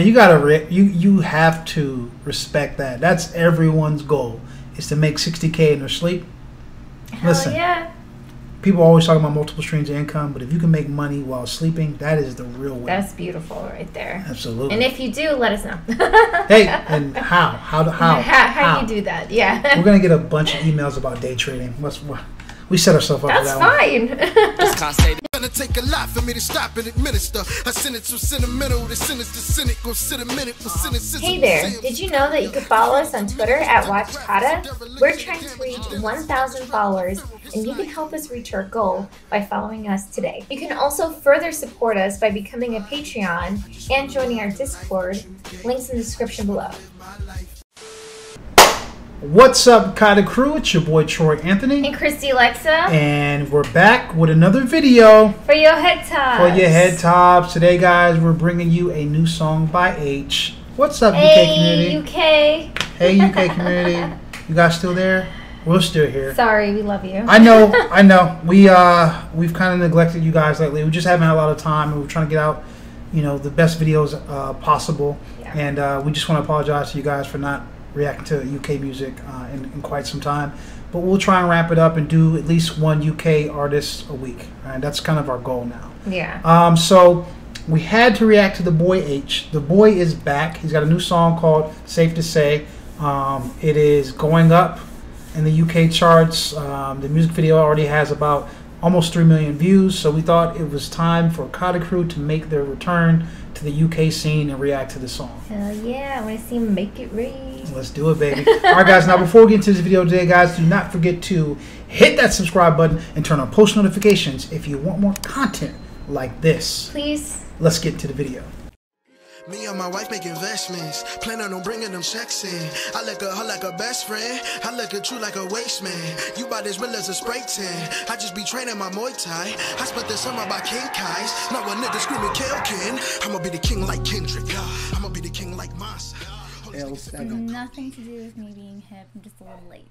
And you gotta you have to respect that. That's everyone's goal, is to make 60K in their sleep. Hell listen, yeah. People always talk about multiple streams of income, but if you can make money while sleeping, that is the real way. That's beautiful right there. Absolutely. And if you do, let us know. Hey, and how? How do you do that? Yeah. We're going to get a bunch of emails about day trading. We set ourselves up for that. That's fine. It's going to take a lot for me to stop and administer. I send it to sentimental. The sentence to cynic. Go sit a minute for cynicism. Hey there. Did you know that you could follow us on Twitter at WatchKata? We're trying to reach 1,000 followers, and you can help us reach our goal by following us today. You can also further support us by becoming a Patreon and joining our Discord. Links in the description below. What's up, Kata Crew? It's your boy Troy Anthony and Christy Alexa, and we're back with another video for your head tops. Today, guys, we're bringing you a new song by Aitch. What's up, UK community? Hey, UK community, you guys still there? We're still here. Sorry, we love you. I know. We've kind of neglected you guys lately. We just haven't had a lot of time, and we're trying to get out, you know, the best videos possible. Yeah. And we just want to apologize to you guys for not reacting to UK music in quite some time, but we'll try and wrap it up and do at least one UK artist a week. Right? That's kind of our goal now. Yeah. So we had to react to the boy H. The boy is back. He's got a new song called "Safe to Say." It is going up in the UK charts. The music video already has about almost 3 million views. So we thought it was time for Kata Crew to make their return to the UK scene and react to the song. Hell yeah, I want to see him make it rain. Let's do it, baby. Alright, guys, now before we get into this video today, guys, do not forget to hit that subscribe button and turn on post notifications if you want more content like this. Please. Let's get into the video. Me and my wife make investments, plan on bringing them checks in. I look at her like a best friend, I look at you like a waste man. You about as real as a spray tan, I just be training my Muay Thai. I spent the summer by King Kai's, not one nigga screaming kill Ken. I'ma be the king like Kendrick, I'ma be the king like Masa. It's nothing to do with me being hip, I'm just a little late.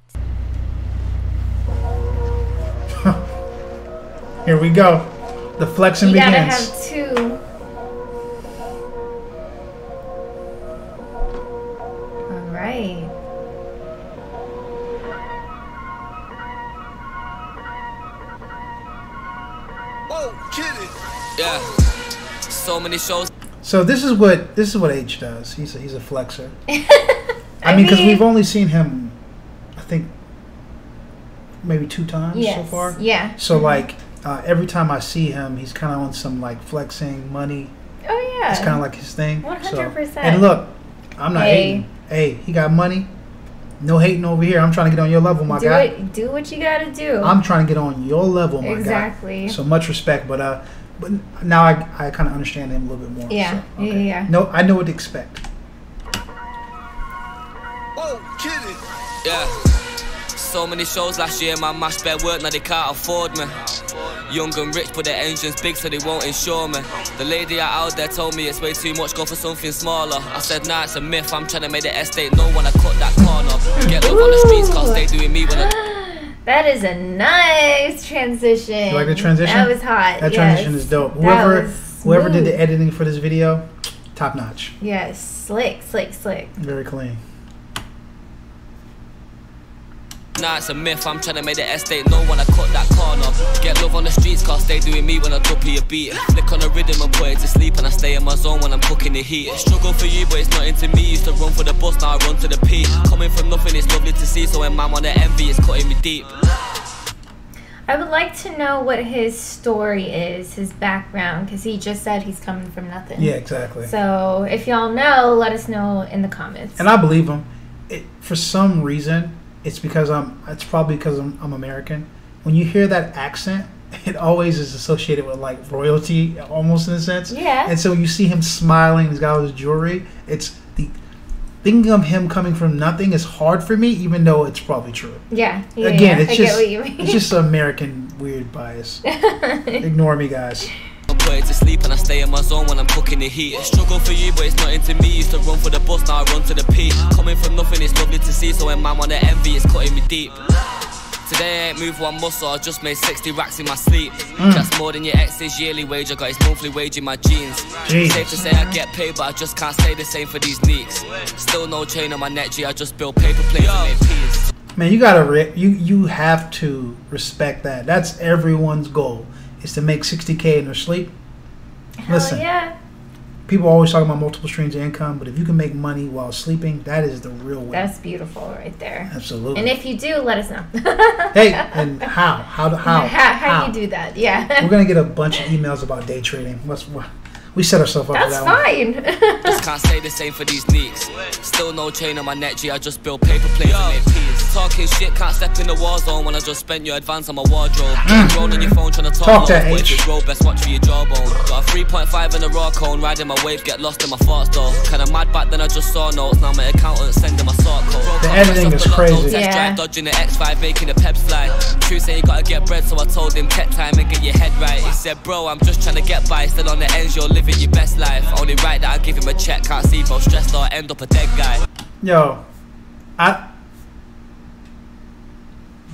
Here we go, the flexing begins. You gotta have two. Right. Oh, get it. Yeah. So many shows. So this is what H does. He's a flexer. I mean, because we've only seen him, I think, maybe 2 times so far. Yeah. So like every time I see him, he's kind of on some like flexing money. Oh yeah. It's kind of like his thing. 100%. So, and look, I'm not hating. Hey, he got money. No hating over here. I'm trying to get on your level, my guy. Do what you gotta do. I'm trying to get on your level, my guy. Exactly. So much respect, but now I kind of understand him a little bit more. Yeah, so, okay. Yeah. No, I know what to expect. Oh, kidding. Yeah. So many shows last year, my mash bare work, now they can't afford me. Young and rich, but their engine's big, so they won't insure me. The lady out there told me it's way too much, go for something smaller. I said, nah, it's a myth, I'm trying to make the estate no one. I cut that corner. Get up on the streets, cause they doing me when I... That is a nice transition. You like the transition? That was hot. That transition is dope. Whoever did the editing for this video, top notch. Yes, slick, slick, slick. Very clean. Nah, it's a myth, I'm trying to make the estate know when I cut that corner. Get love on the streets, cause they doing me when I duppy a beat. Flick on the rhythm and put it to sleep, and I stay in my zone when I'm cooking the heat. Struggle for you, but it's not into me. Used to run for the bus, now I run to the peak. Coming from nothing, it's lovely to see. So when man on the envy, it's cutting me deep. I would like to know what his story is, his background, because he just said he's coming from nothing. Yeah, exactly. So if y'all know, let us know in the comments. And I believe him. For some reason, it's probably because I'm American. When you hear that accent, it always is associated with like royalty, almost, in a sense. Yeah. And so when you see him smiling, he's got all his jewelry. Thinking of him coming from nothing is hard for me, even though it's probably true. Yeah. Again, it's just, I get what you mean. It's just American weird bias. Ignore me, guys. To sleep and I stay in my zone when I'm cooking the heat. Struggle for you, but it's not into me. Used to run for the bus, now I run to the peak. Coming from nothing, it's lovely to see. So when man wanna envy, it's cutting me deep. Today I ain't moved one muscle, I just made 60 racks in my sleep. That's more than your ex's yearly wage. I got his monthly wage in my jeans. Safe to say I get paid, but I just can't say the same for these neeks. Still no chain on my neck, G. I just build paper plates and made peas. Man, you gotta you have to respect that. That's everyone's goal, is to make 60K in their sleep. Hell listen, yeah. People always talk about multiple streams of income, but if you can make money while sleeping, that is the real way. That's beautiful right there. Absolutely. And if you do, let us know. Hey, and how do you do that? Yeah. We're going to get a bunch of emails about day trading. We set ourselves up for that. That's fine. Just can't say the same for these neeks. Still no chain on my neck, G. I just build paper plates and made peas. Talking shit, can't step in the war zone when I just spent your advance on my wardrobe. Rolled on your phone trying to talk to Aitch. Roll, best watch for your jawbone. Got a 3.5 in a raw cone, riding my wave, get lost in my thoughts though. Kind of mad back then, I just saw notes. Now my accountant sending my sort code. The editing is crazy. Yeah. Dodging the X5, making the peps fly. True say you gotta get bread, so I told him tech time and get your head right. He said, bro, I'm just trying to get by. Still on the ends, you're living your best life. Only right that I give him a check. Can't see bro, stressed or end up a dead guy. Yo,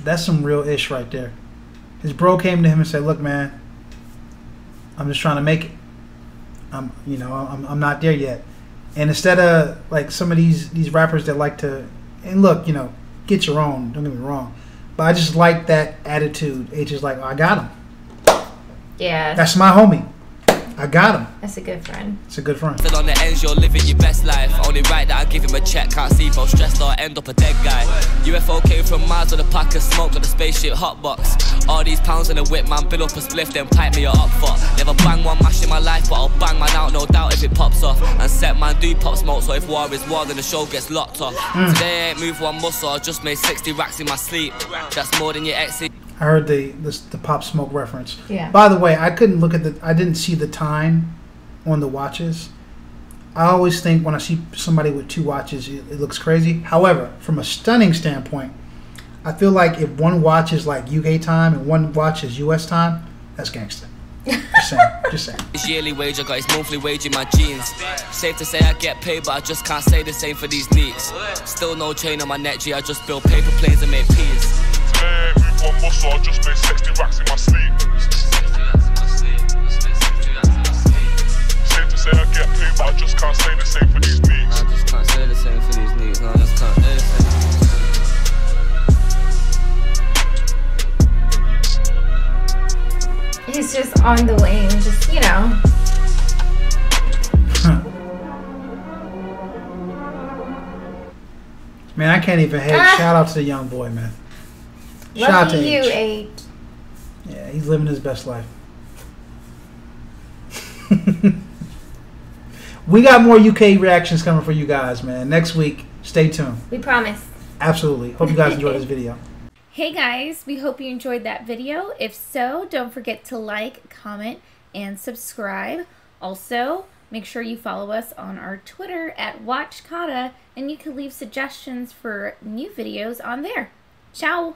that's some real ish right there. His bro came to him and said, look man, I'm just trying to make it. I'm not there yet. And instead of like some of these rappers that like to, and look, you know, get your own, don't get me wrong, but I just like that attitude. It's just like, oh, I got him. Yeah, that's my homie, I got him. That's a good friend. It's a good friend. Still on the ends, you're living your best life. Only right that I give him a check. Can't see bro, stressed or end up a dead guy. UFO came from Mars with a pack of smoke on a spaceship hotbox. All these pounds in the whip, man, build up a spliff, then pipe me a hot fuck. Never bang one mash in my life, but I'll bang man out, no doubt, if it pops off. And set man do pop smoke, so if war is war, then the show gets locked off. Today I ain't moved one muscle, I just made 60 racks in my sleep. That's more than your exit. I heard the Pop Smoke reference. Yeah. By the way, I couldn't look at I didn't see the time on the watches. I always think when I see somebody with 2 watches, it looks crazy. However, from a stunning standpoint, I feel like if one watch is like UK time and one watch is US time, that's gangster. Just saying, just saying. His yearly wage, I got his monthly wage in my jeans. Safe to say I get paid, but I just can't say the same for these neeks. Still no chain on my neck, G. I just build paper planes and make peas. One muscle, I just made 60 racks in my sleep. Safe to say I get paid, but I just can't say the same for these neeks. I just can't say the same for these neeks. No, I just can't say the same. He's just on the lane, just, you know. Man, I can't even hate. Shout out to the young boy, man. Shout out to you, Aitch. Yeah, he's living his best life. We got more UK reactions coming for you guys, man. Next week, stay tuned. We promise. Absolutely. Hope you guys enjoyed this video. Hey guys, we hope you enjoyed that video. If so, don't forget to like, comment, and subscribe. Also, make sure you follow us on our Twitter at WatchKata, and you can leave suggestions for new videos on there. Ciao.